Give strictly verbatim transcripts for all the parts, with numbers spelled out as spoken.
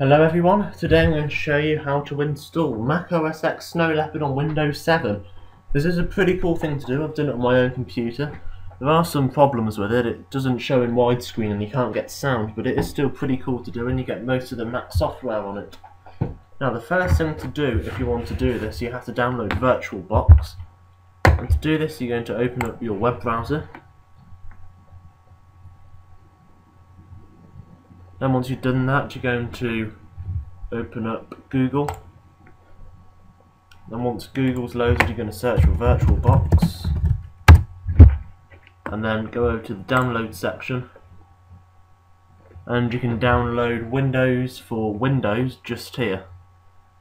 Hello everyone, today I'm going to show you how to install Mac O S X Snow Leopard on Windows seven. This is a pretty cool thing to do. I've done it on my own computer. There are some problems with it, it doesn't show in widescreen and you can't get sound, but it is still pretty cool to do and you get most of the Mac software on it. Now the first thing to do if you want to do this, you have to download VirtualBox, and to do this you're going to open up your web browser. Then once you've done that, you're going to open up Google. Then once Google's loaded, you're going to search for VirtualBox. And then go over to the download section. And you can download Windows for Windows just here.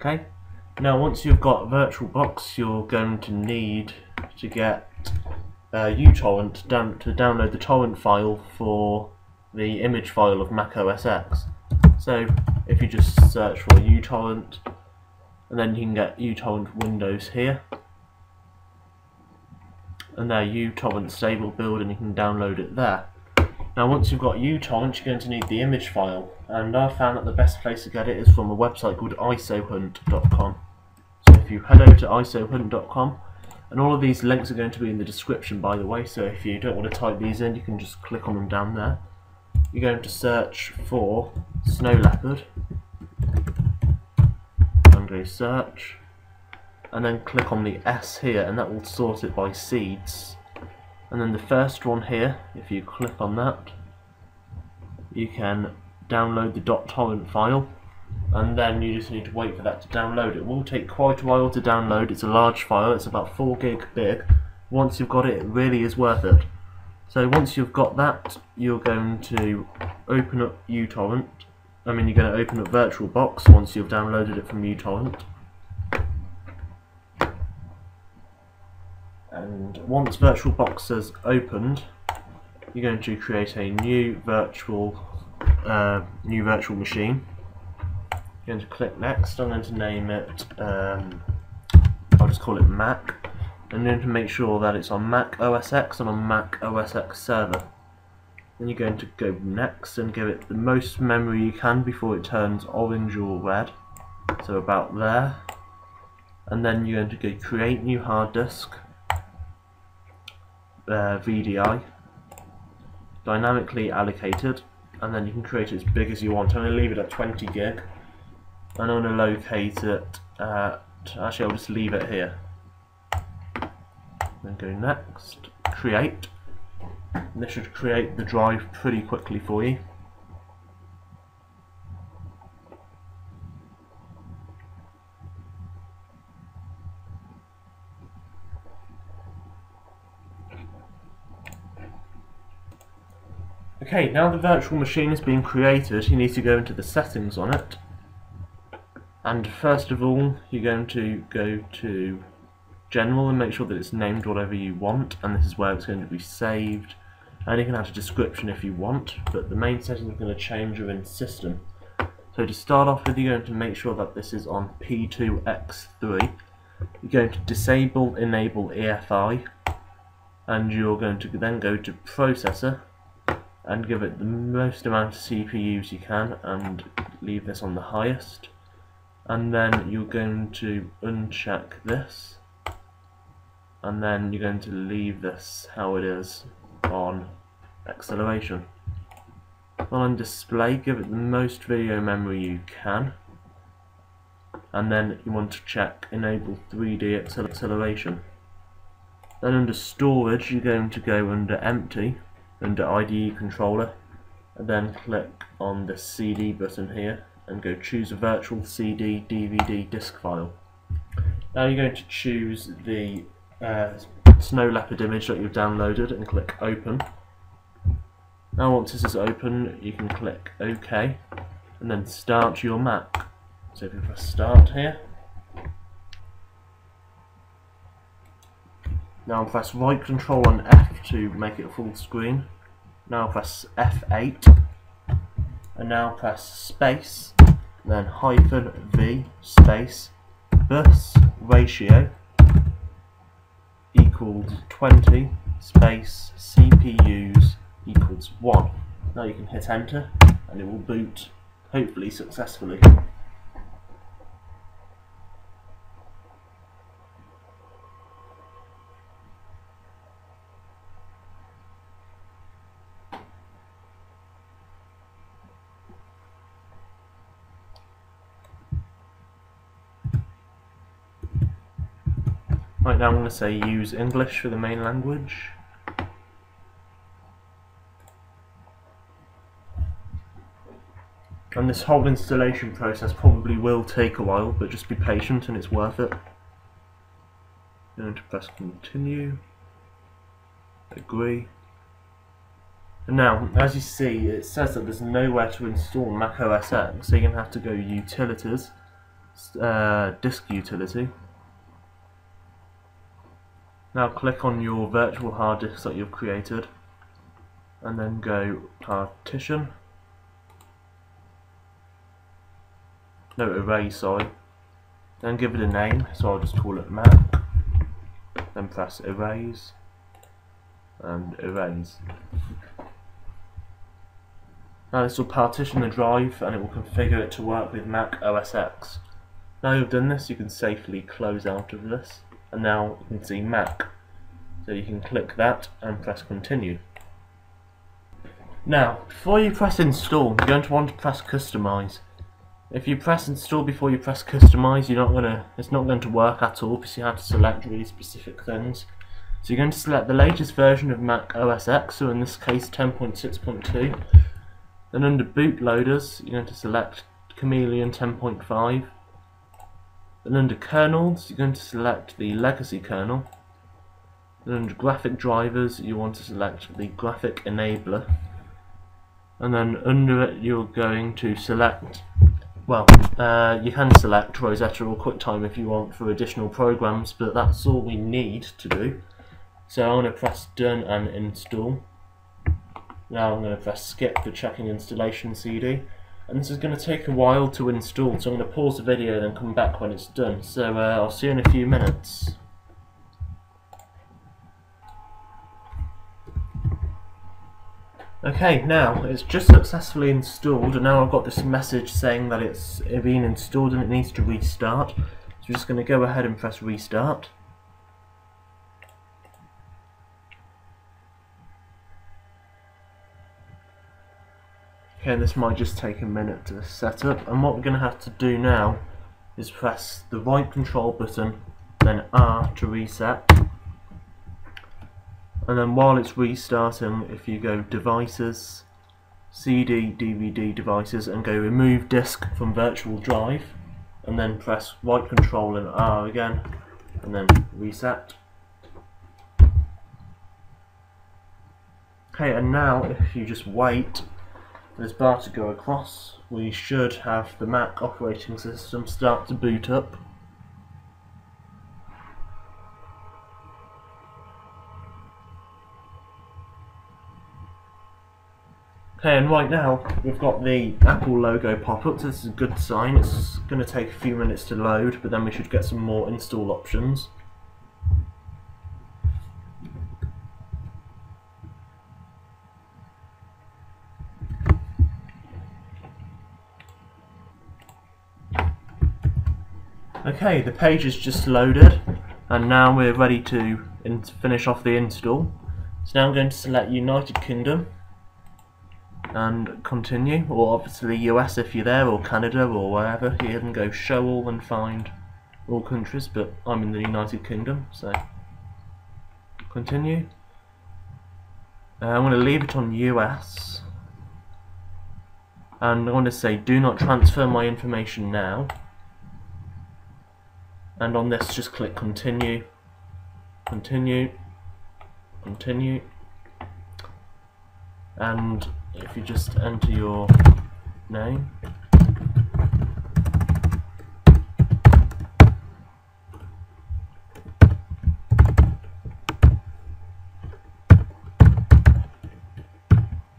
Okay. Now once you've got VirtualBox, you're going to need to get uh, uTorrent down to download the torrent file for the image file of Mac O S X. So if you just search for uTorrent, and then you can get uTorrent Windows here, and their uTorrent stable build, and you can download it there. Now once you've got uTorrent, you're going to need the image file, and I found that the best place to get it is from a website called iso hunt dot com. So if you head over to iso hunt dot com, and all of these links are going to be in the description, by the way, so if you don't want to type these in, you can just click on them down there. You're going to search for Snow Leopard, and go search, and then click on the S here, and that will sort it by seeds. And then the first one here, if you click on that, you can download the .torrent file, and then you just need to wait for that to download. It will take quite a while to download. It's a large file, it's about four gig big. Once you've got it, it really is worth it. So once you've got that, you're going to open up uTorrent. I mean, you're going to open up VirtualBox once you've downloaded it from uTorrent. And once VirtualBox has opened, you're going to create a new virtual, uh, new virtual machine. You're going to click Next. I'm going to name it. Um, I'll just call it Mac. I'm going to make sure that it's on Mac O S X and on Mac O S X server. Then you're going to go Next and give it the most memory you can before it turns orange or red. So about there. And then you're going to go Create New Hard Disk, uh, V D I, Dynamically Allocated, and then you can create it as big as you want. I'm going to leave it at twenty gig, and I'm going to locate it at, actually I'll just leave it here. Then go Next, Create, and this should create the drive pretty quickly for you. Okay, now the virtual machine has been created, you need to go into the settings on it, and first of all you're going to go to General and make sure that it's named whatever you want, and this is where it's going to be saved, and you can add a description if you want, but the main settings are going to change within system. So to start off with, you're going to make sure that this is on P two X three, you're going to disable enable E F I, and you're going to then go to processor and give it the most amount of C P Us you can and leave this on the highest, and then you're going to uncheck this, and then you're going to leave this how it is on acceleration. On display, give it the most video memory you can, and then you want to check enable three D acceleration. Then under storage, you're going to go under empty, under I D E controller, and then click on the C D button here and go choose a virtual C D D V D disc file. Now you're going to choose the Uh, Snow Leopard image that you've downloaded and click Open. Now once this is open, you can click OK and then start your Mac. So if you press Start here, now press right control and F to make it full screen. Now press F eight, and now press space, then hyphen V space bus ratio equals twenty space C P Us equals one. Now you can hit enter and it will boot, hopefully successfully. Right now I'm going to say use English for the main language. And this whole installation process probably will take a while, but just be patient and it's worth it. I'm going to press continue, agree. And now, as you see, it says that there's nowhere to install Mac O S X, so you're going to have to go Utilities, uh, Disk Utility. Now click on your virtual hard disk that you've created, and then go Partition. No, array, sorry. Then give it a name, so I'll just call it Mac. Then press erase and erase. Now this will partition the drive and it will configure it to work with Mac O S X. Now you've done this, you can safely close out of this, and now you can see Mac. So you can click that and press continue. Now, before you press install, you're going to want to press customize. If you press install before you press customize, you're not gonna, it's not going to work at all because you have to select really specific things. So you're going to select the latest version of Mac O S X, so in this case ten point six point two. Then under bootloaders, you're going to select Chameleon ten point five. Then under kernels, you're going to select the legacy kernel. Then under graphic drivers, you want to select the graphic enabler. And then under it, you're going to select Well, uh, you can select Rosetta or QuickTime if you want for additional programs, but that's all we need to do. So I'm going to press Done and Install. Now I'm going to press Skip for checking installation C D. And this is going to take a while to install, so I'm going to pause the video and then come back when it's done. So uh, I'll see you in a few minutes. Okay, now it's just successfully installed, and now I've got this message saying that it's been installed and it needs to restart. So we're just going to go ahead and press restart. Okay, this might just take a minute to set up, and what we're going to have to do now is press the right control button, then R to reset. And then while it's restarting, if you go Devices, C D, D V D Devices, and go Remove Disk from Virtual Drive, and then press right control and R again, and then reset. Okay, and now if you just wait for this bar to go across, we should have the Mac operating system start to boot up. Okay, and right now we've got the Apple logo pop up, so this is a good sign. It's going to take a few minutes to load, but then we should get some more install options. Okay, the page is just loaded, and now we're ready to in finish off the install. So now I'm going to select United Kingdom and continue, or obviously U S if you're there, or Canada, or wherever. You can go show all and find all countries, but I'm in the United Kingdom, so continue. uh, I'm going to leave it on U S, and I'm going to say do not transfer my information now, and on this just click continue, continue, continue, and if you just enter your name,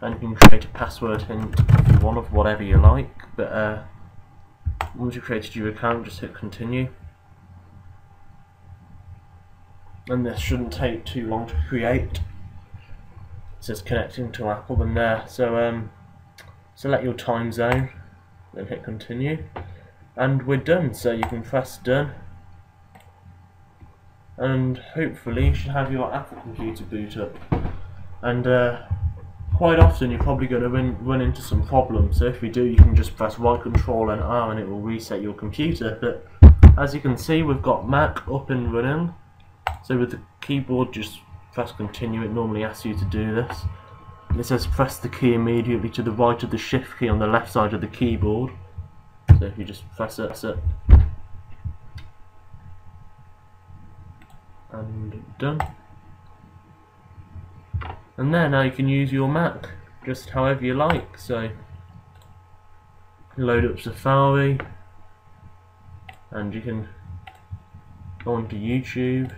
and you can create a password hint if you want, of whatever you like, but uh, once you've created your account, just hit continue, and this shouldn't take too long to create. It says connecting to Apple in there, so um, select your time zone, then hit continue, and we're done. So you can press done, and hopefully you should have your Apple computer boot up. And uh, quite often you're probably going to run, run into some problems, so if you do, you can just press right control and R and it will reset your computer. But as you can see, we've got Mac up and running, so with the keyboard just press continue. It normally asks you to do this. It says press the key immediately to the right of the shift key on the left side of the keyboard. So if you just press it, press it and done. And there, now you can use your Mac just however you like. So load up Safari, and you can go onto YouTube.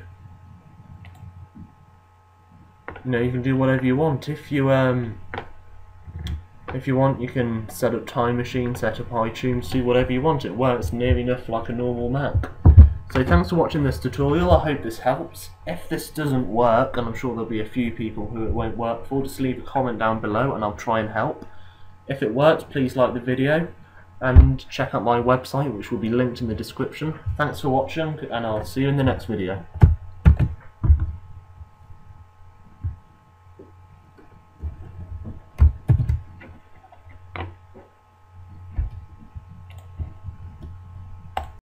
You know, you can do whatever you want. If you um, if you want, you can set up Time Machine, set up iTunes, do whatever you want. It works near enough like a normal Mac. So thanks for watching this tutorial. I hope this helps. If this doesn't work, and I'm sure there'll be a few people who it won't work for, just leave a comment down below and I'll try and help. If it works, please like the video and check out my website, which will be linked in the description. Thanks for watching, and I'll see you in the next video.